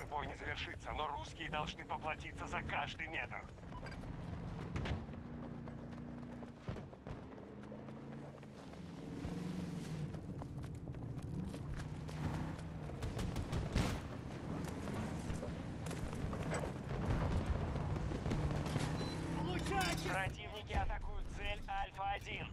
метр бой не завершится, но русские должны поплатиться за каждый метр. Противники атакуют цель Альфа-1.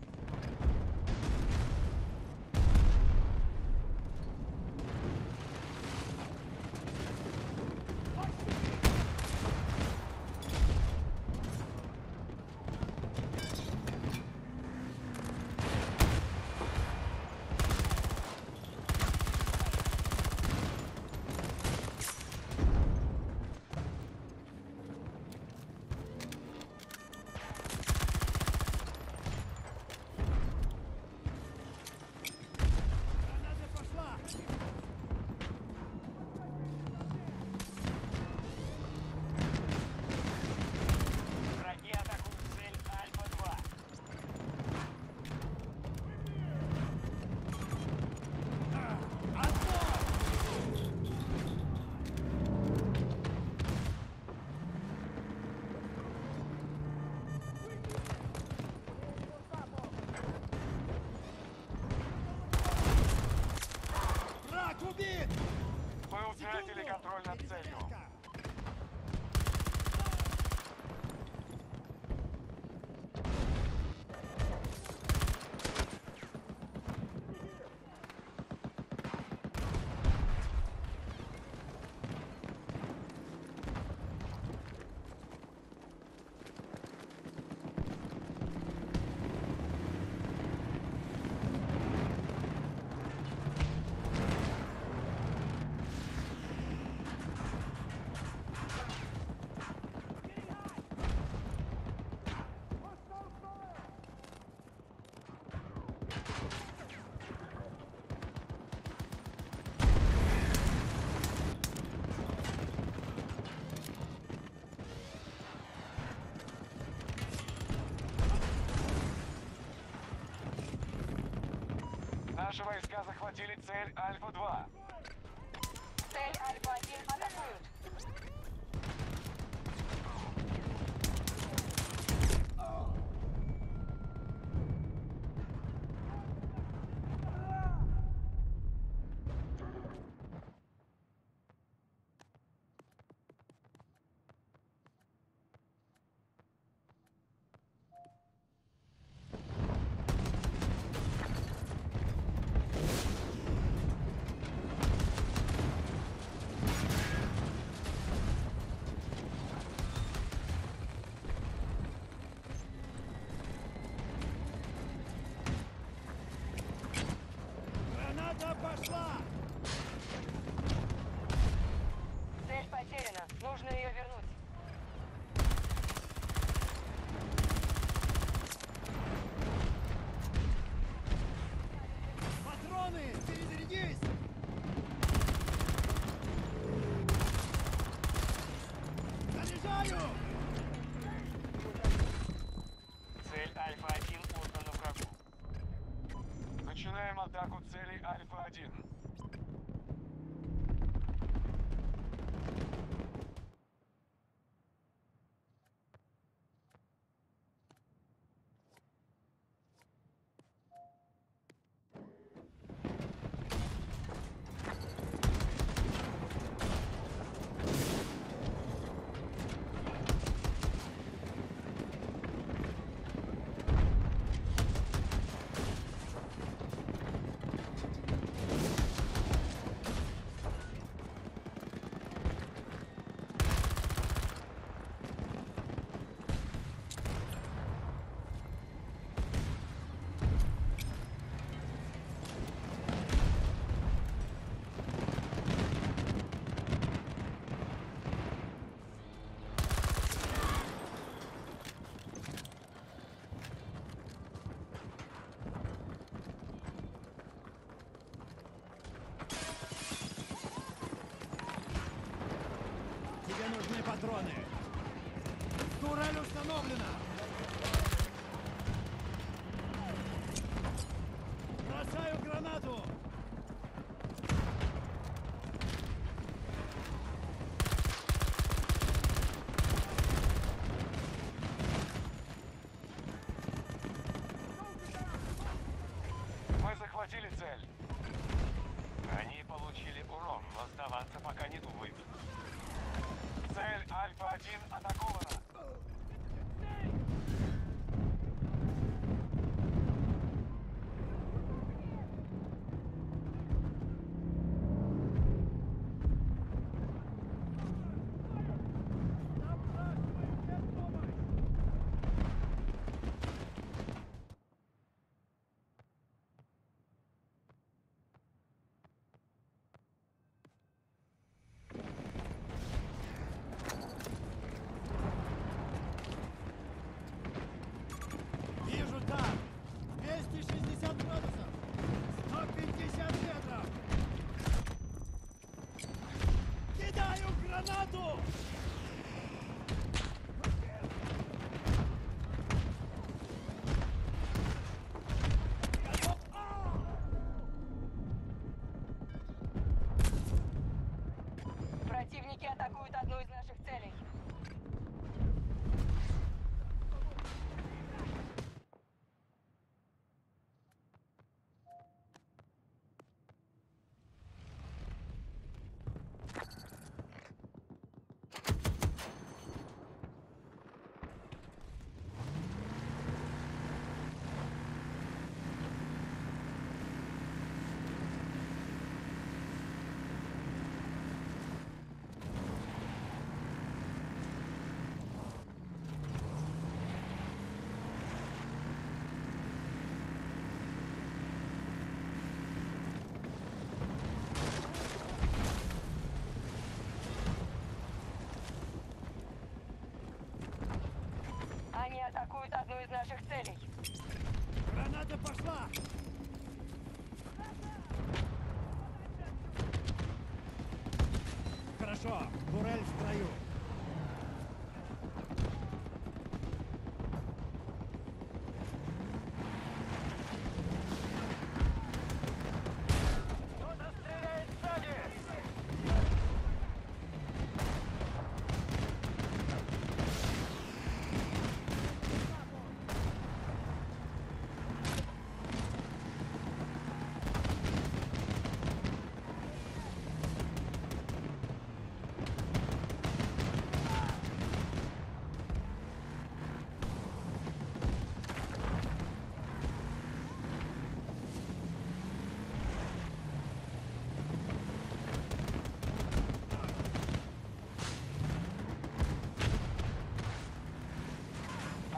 Утратили контроль над целью. Наши войска захватили цель Альфа-2. Цель Альфа-1 атакуют. Цель потеряна. Нужно ее вернуть. Патроны, перезарядись! Заряжаю! Цель Альфа-1 отдана врагу. Начинаем атаку цели Альфа-1. Патроны. Турель установлена. Бросаю гранату. захватили цель. Они получили урон, но сдаваться пока не думают. Цель Альфа-1 атакована. Противники атакуют одну из наших целей. Они атакуют одну из наших целей. Граната пошла! Хорошо, Бурель в строю.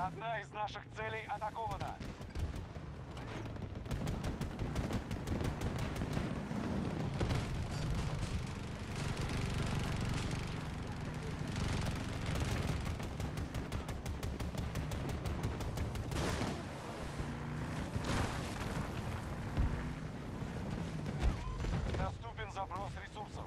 Одна из наших целей атакована. Доступен заброс ресурсов.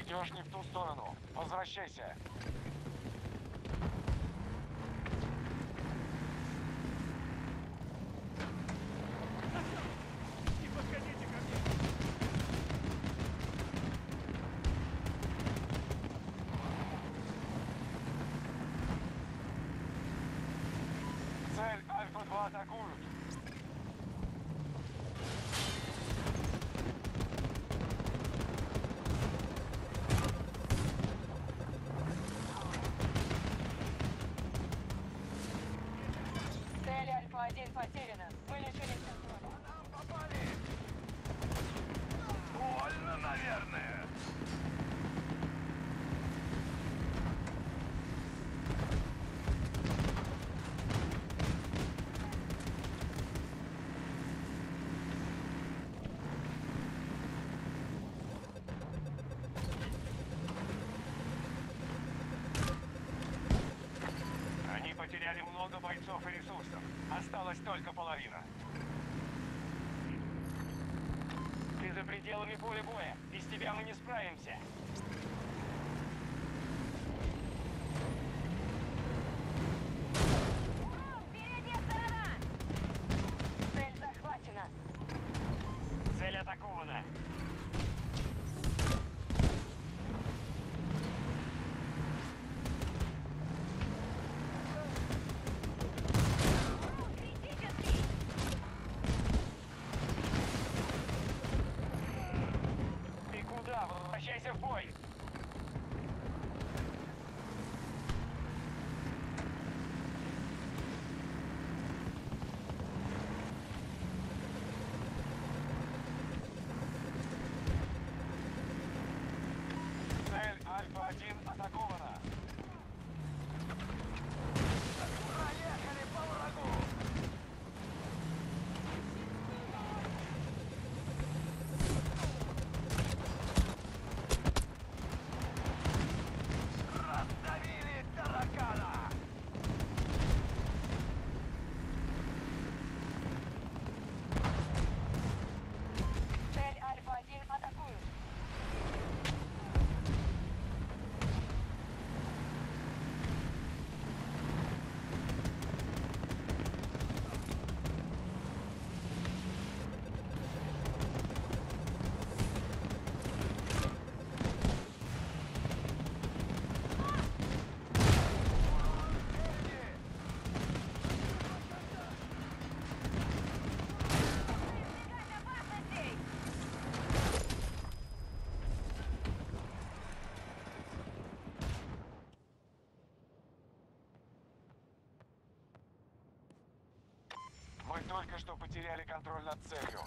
Идешь не в ту сторону. Возвращайся. Не подходите ко мне. Цель Альфа-2 атакуют. Один потеряно. Вылечились. Нам попали. Больно, наверное. Потеряли много бойцов и ресурсов. Осталась только половина. Ты за пределами поля боя. Без тебя мы не справимся. Враг! Впереди сторона! Цель захвачена. Цель атакована. Возвращайся в бой! Цель Альфа-1 атакована! Проехали по врагу! Мы только что потеряли контроль над целью.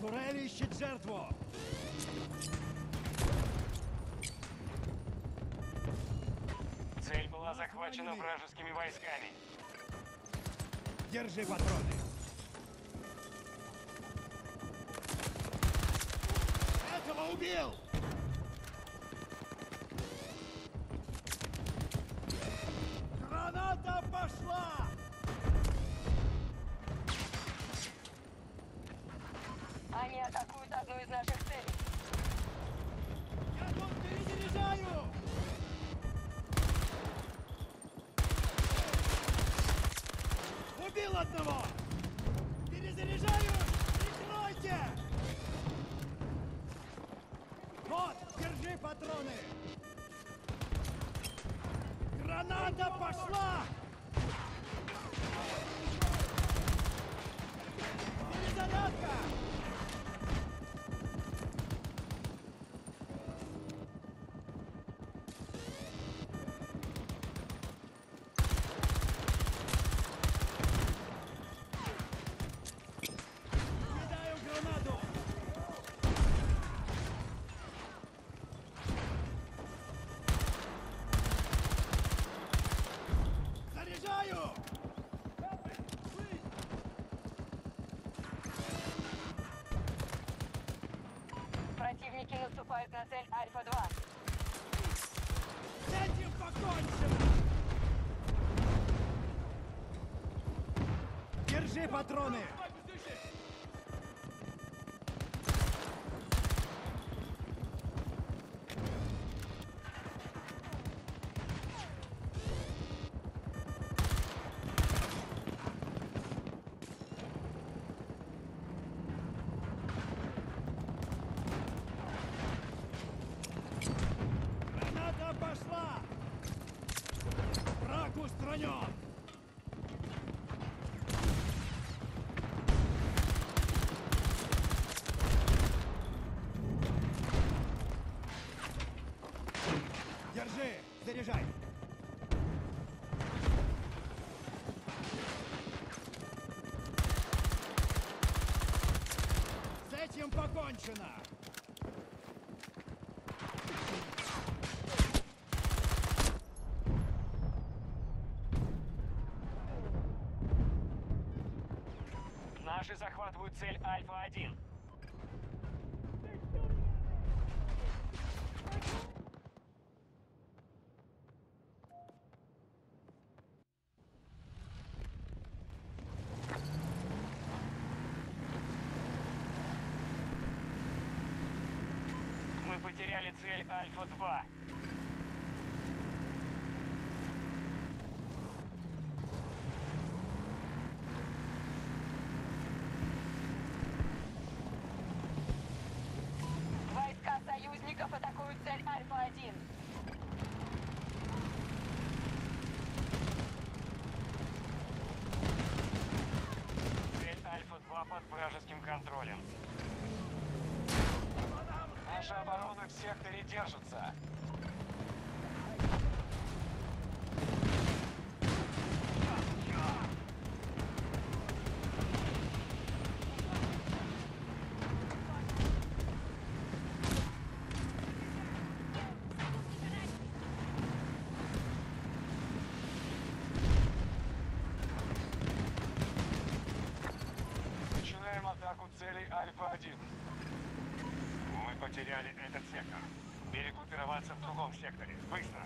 Бурель ищет жертву! Цель была захвачена вражескими войсками. Держи патроны! Убил! Граната пошла! Они атакуют одну из наших целей. Я тут перезаряжаю! Убил одного! Перезаряжаю! Прикройте! Вот, держи патроны! Граната пошла! Перезарядка! Противники наступают на цель Альфа-2. С этим покончено! Держи патроны! Устранен! Держи! Заряжай! С этим покончено! Наши захватывают цель Альфа-1. Вы потеряли цель Альфа-2. Войска союзников атакуют цель Альфа-1. Цель Альфа-2 под вражеским контролем. Наша оборона в секторе держится. Начинаем атаку целей Альфа-1. Мы потеряли этот сектор. Перегруппироваться в другом секторе. Быстро!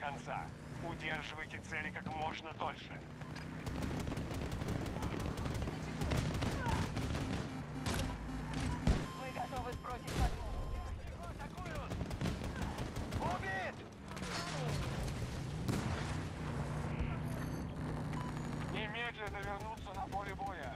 Конца. Удерживайте цели как можно дольше. Вы готовы сбросить подмогу? Убит! Немедленно вернуться на поле боя.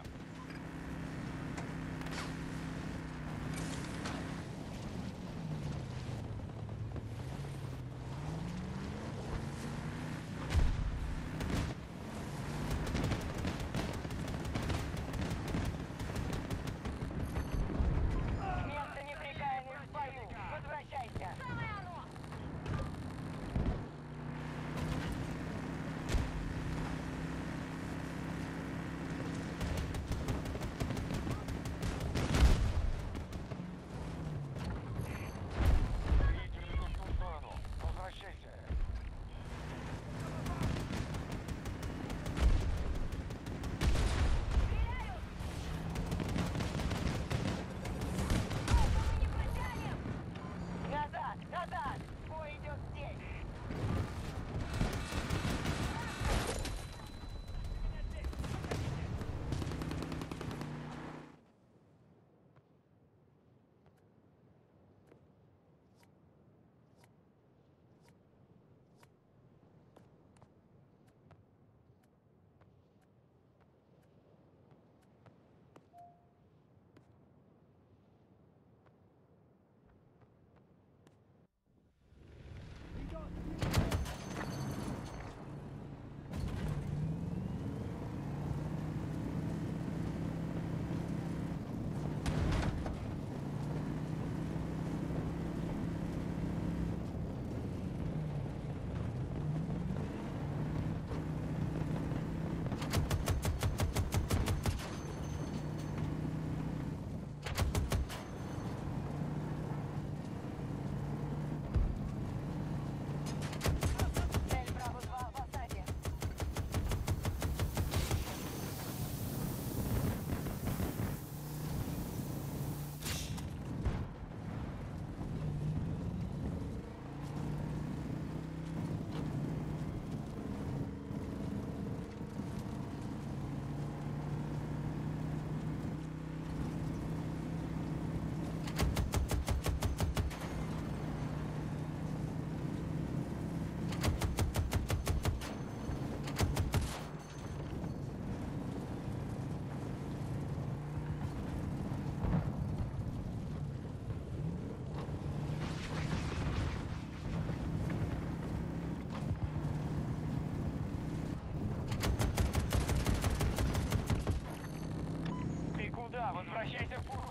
Возвращайся в фуру.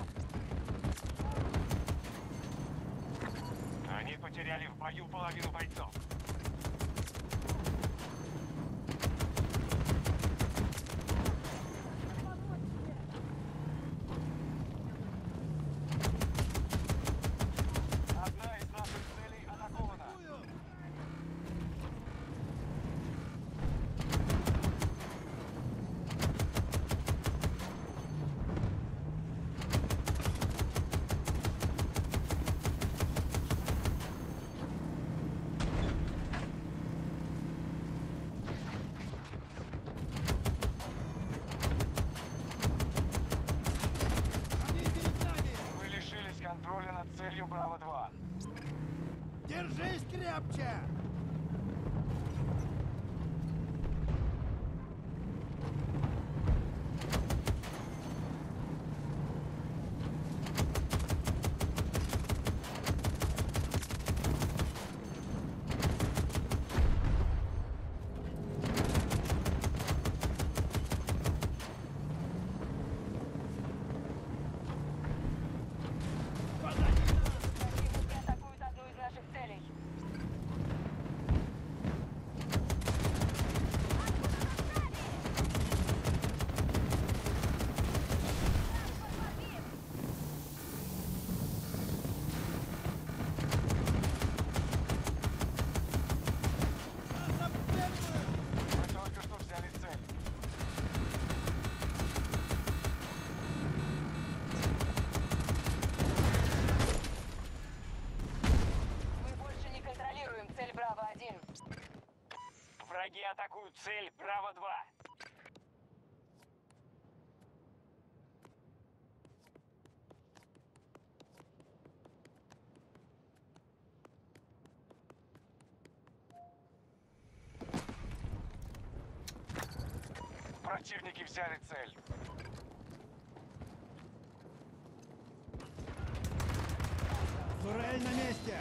Они потеряли в бою половину бойцов. над целью Браво-2. Держись крепче! Враги атакуют цель Браво-2. Противники взяли цель. Турель на месте!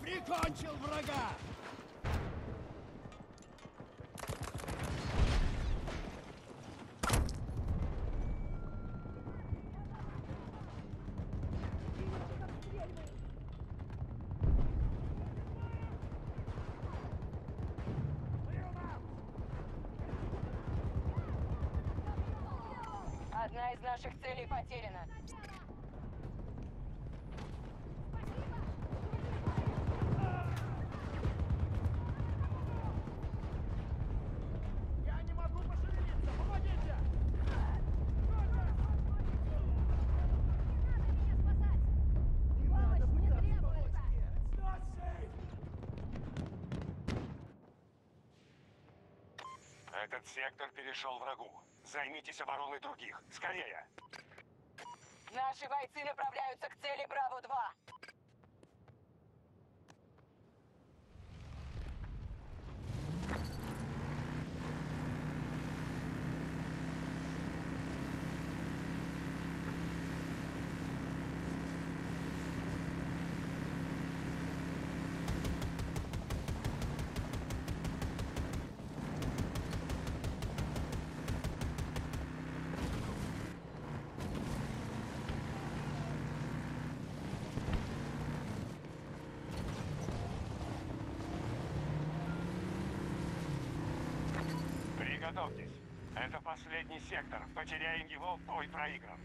Прикончил врага! Одна из наших целей потеряна. Этот сектор перешел врагу. Займитесь обороной других. Скорее! Наши бойцы направляются к цели Браво-2. Готовьтесь. Это последний сектор. Потеряем его, бой проигран.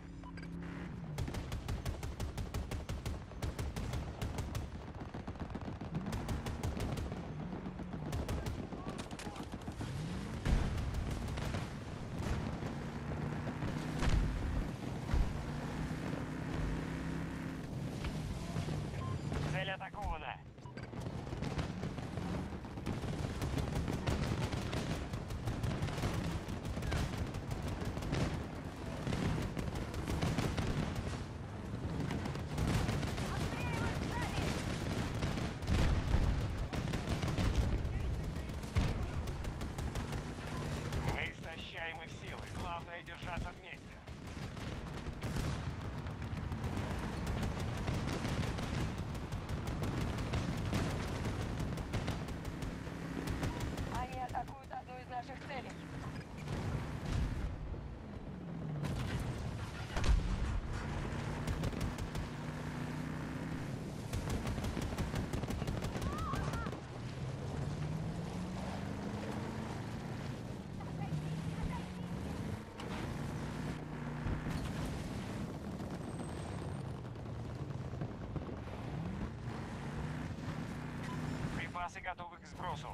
Цель атакована. Держаться вместе. Они атакуют одну из наших целей. Басы готовы к сбросу.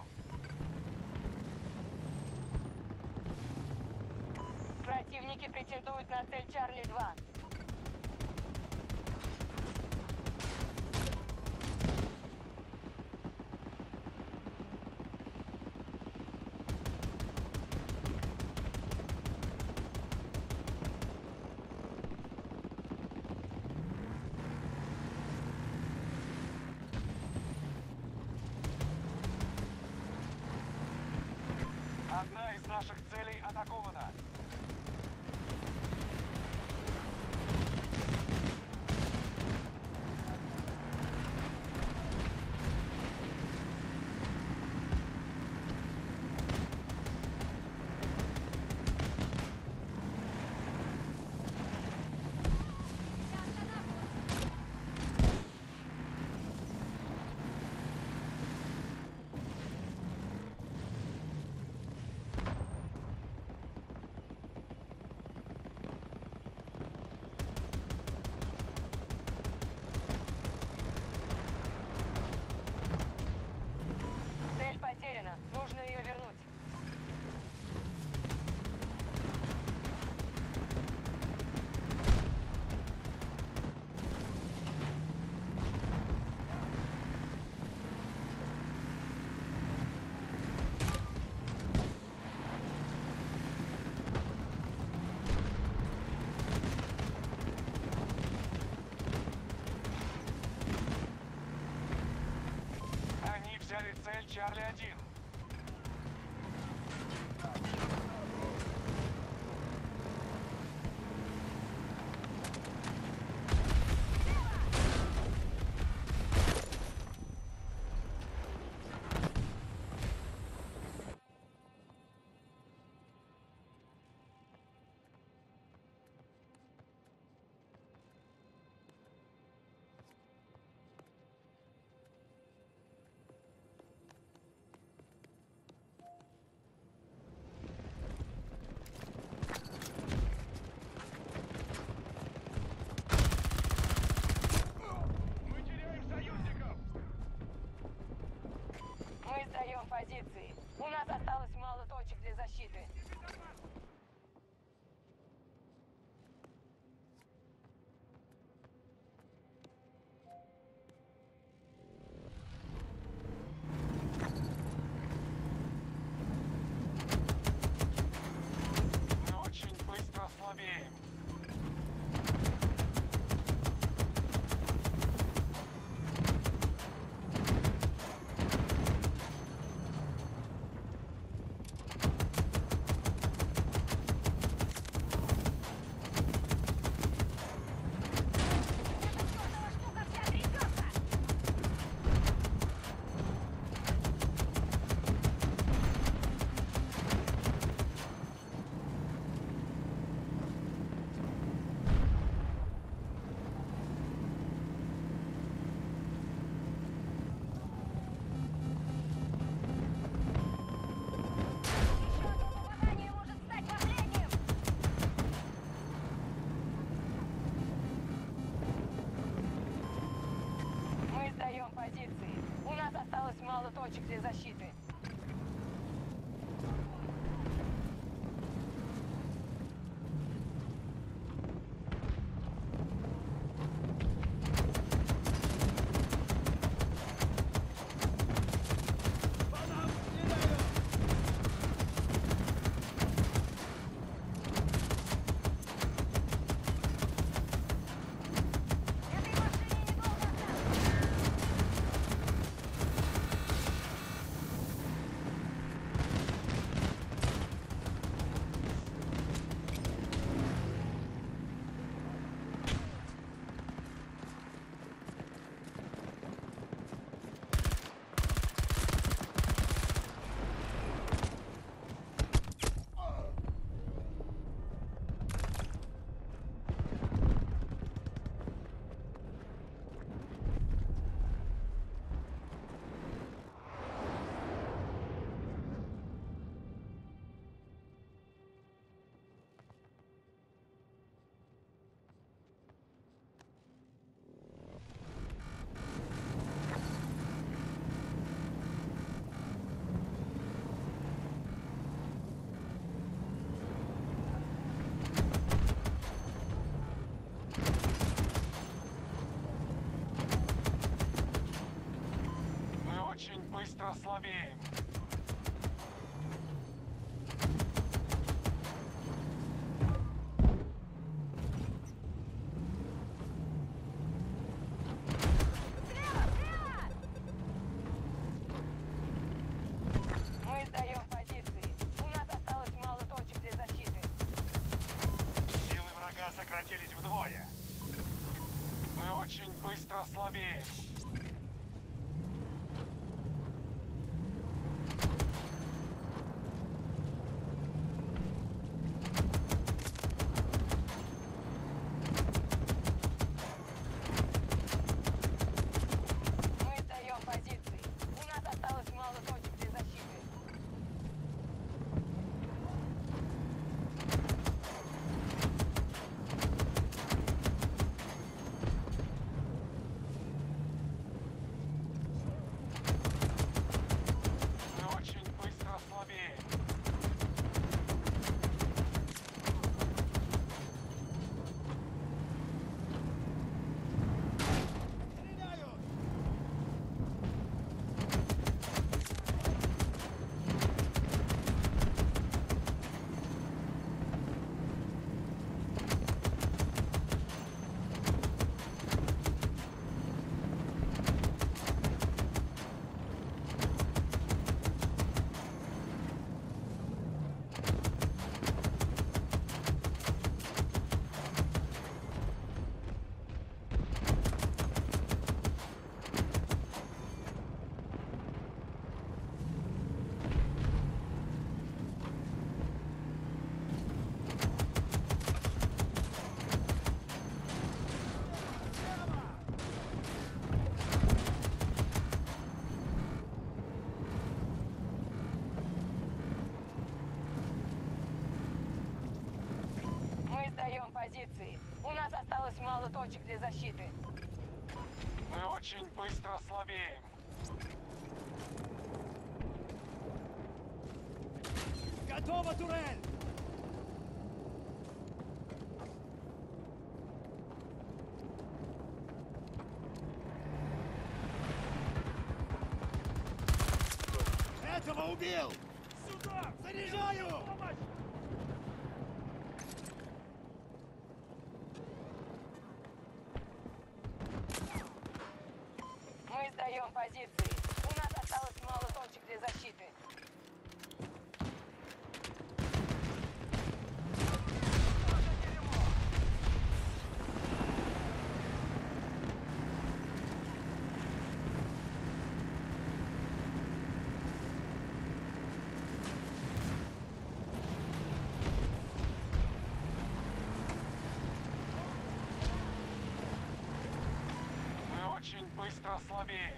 Противники претендуют на цель Чарли-2. наших целей атакована. Нужно ее вернуть. Они взяли цель Чарли-1. Позиции. У нас осталось мало точек для защиты. Мы очень быстро слабеем. У нас осталось мало точек для защиты. Быстро слабеем. Мы сдаем позиции. У нас осталось сократились вдвое. Мы очень быстро слабеем. У нас осталось мало точек для защиты. Мы очень быстро слабеем. Готова турель! Этого убил! Сюда! Заряжаю! Позиции. У нас осталось мало точек для защиты. Мы очень быстро слабеем. Быстро слабеем.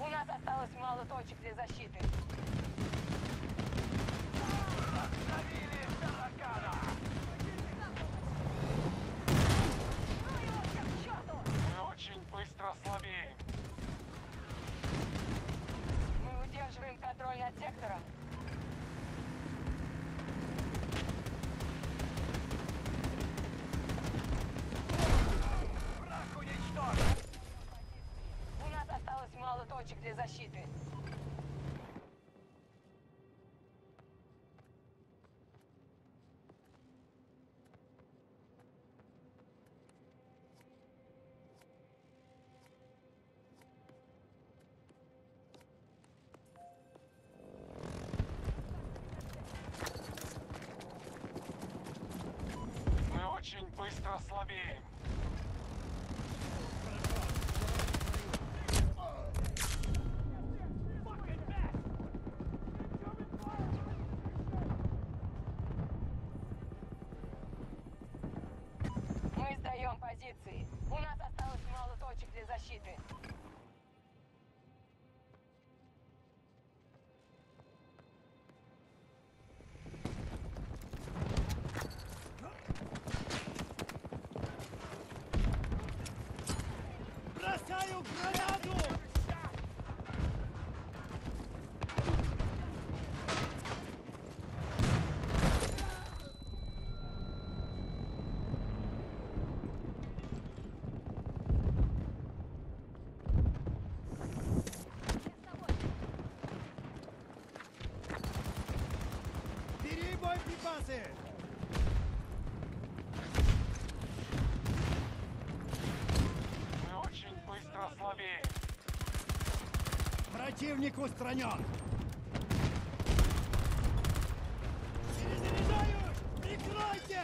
У нас осталось мало точек для защиты. Остановили таракана! Мы очень быстро слабеем. Мы удерживаем контроль над сектором. Для защиты. очень быстро слабеем. Мы сдаем позиции. У нас осталось мало точек для защиты. Мы очень быстро слабеем. Противник устранен. Перезаряжаю! Прикройте!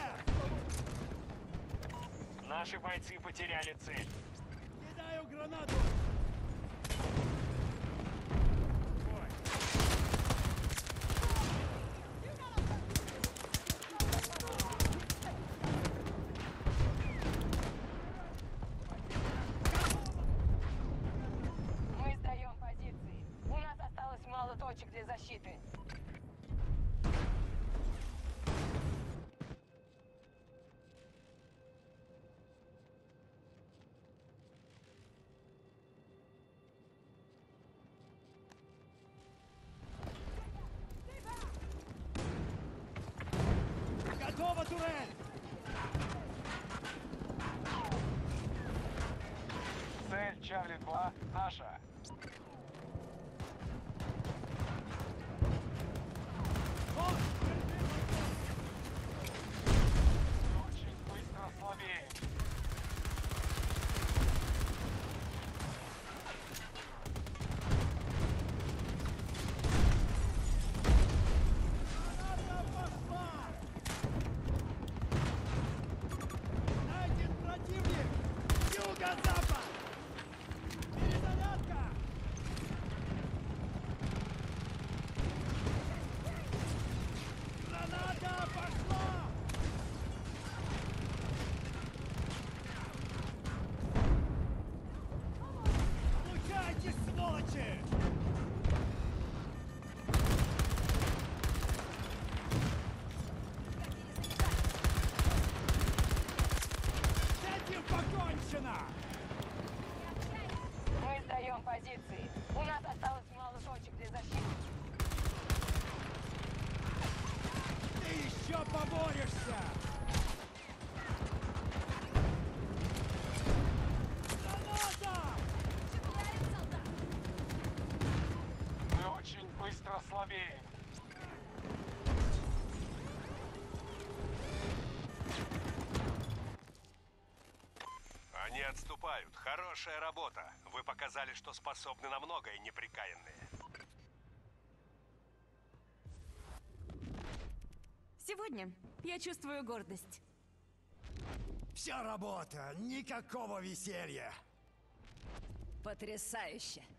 Наши бойцы потеряли цель. Кидаю гранату! Готова турель! Цель Чарли-2 наша. Очень быстро слабее. Мы сдаем позиции. У нас осталось мало точек для защиты. Ты еще поборешься! Граната! Мы очень быстро слабеем. Они отступают. Хорошая работа. Вы показали, что способны на многое, неприкаянные. Сегодня я чувствую гордость. Вся работа, никакого веселья. Потрясающе.